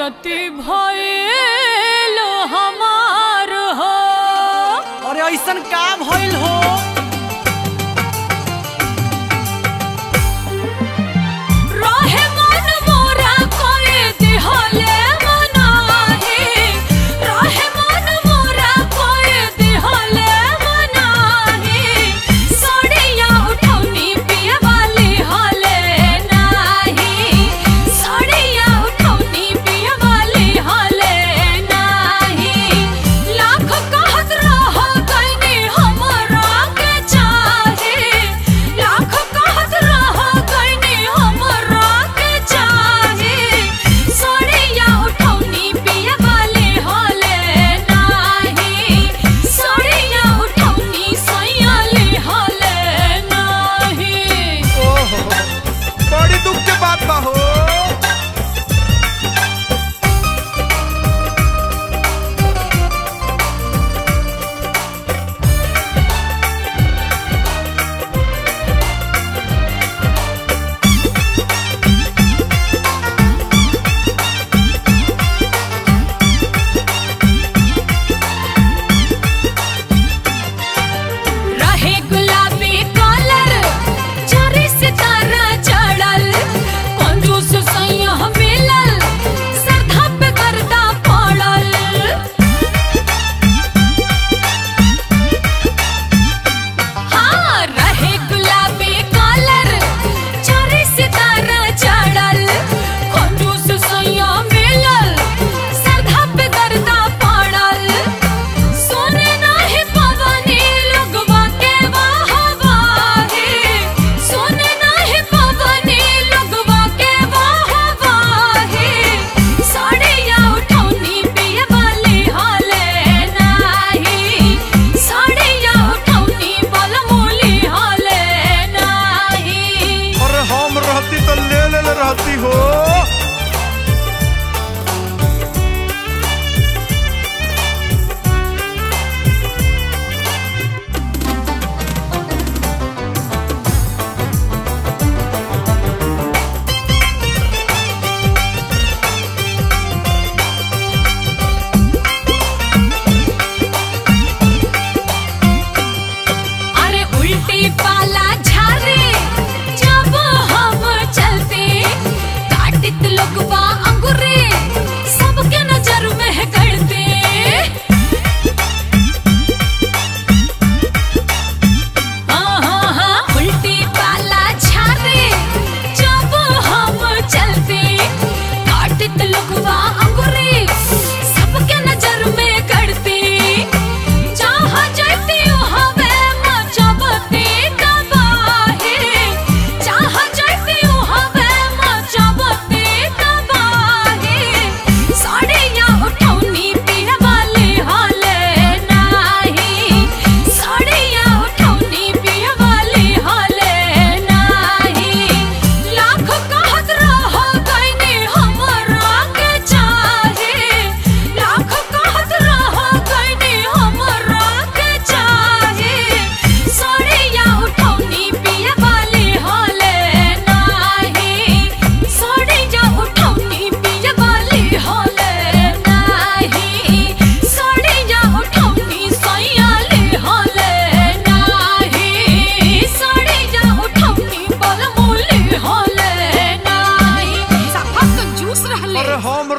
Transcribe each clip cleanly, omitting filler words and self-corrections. जति भइलो हमार हो। अरे ऐसन का भइल हो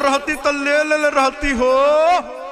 रहती तो ले रहती हो।